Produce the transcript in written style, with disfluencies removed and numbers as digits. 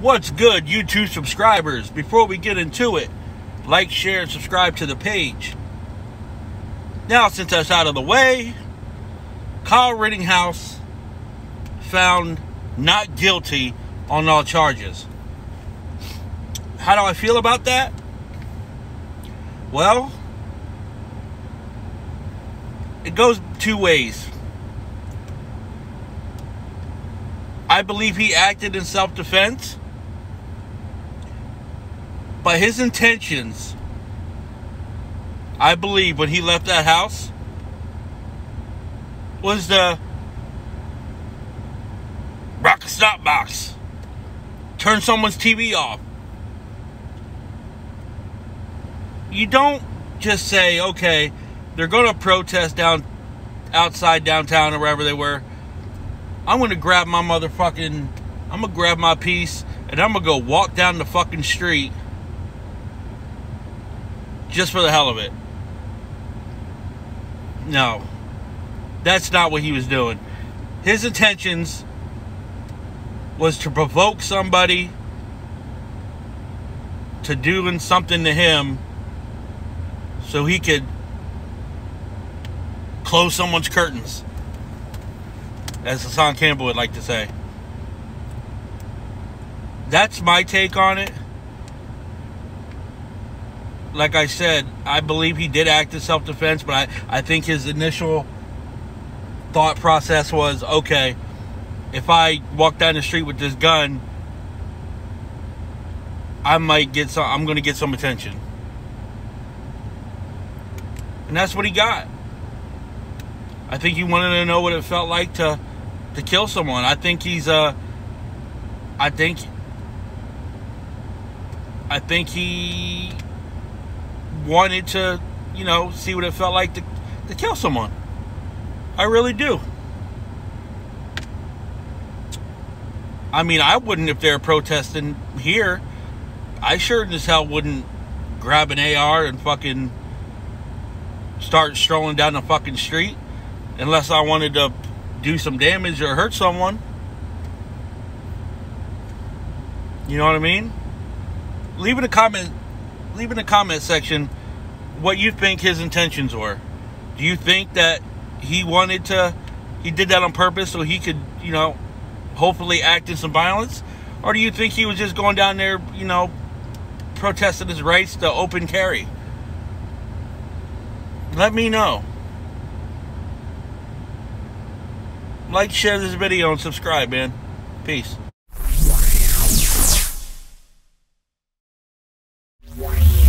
What's good, YouTube subscribers? Before we get into it, like, share, and subscribe to the page. Now, since that's out of the way, Kyle Rittenhouse found not guilty on all charges. How do I feel about that? Well, it goes two ways. I believe he acted in self-defense, but his intentions, I believe, when he left that house, was to rock a stop box, turn someone's TV off. You don't just say, okay, they're going to protest outside downtown or wherever they were. I'm going to grab my motherfucking, I'm going to grab my piece, and I'm going to go walk down the fucking street just for the hell of it. No, that's not what he was doing. His intentions was to provoke somebody to doing something to him so he could close someone's curtains, as Hassan Campbell would like to say. That's my take on it. Like I said, I believe he did act in self-defense, but I think his initial thought process was, okay, if I walk down the street with this gun, I'm going to get some attention. And that's what he got. I think he wanted to know what it felt like to kill someone. I think he wanted to, you know, see what it felt like to kill someone. I really do. I mean, I wouldn't, if they're protesting here. I sure as hell wouldn't grab an AR and fucking start strolling down the fucking street unless I wanted to do some damage or hurt someone. You know what I mean? Leave in the comment section what you think his intentions were. Do you think that he did that on purpose so he could, you know, hopefully act in some violence? Or do you think he was just going down there, you know, protesting his rights to open carry? Let me know. Like, share this video, and subscribe, man. Peace.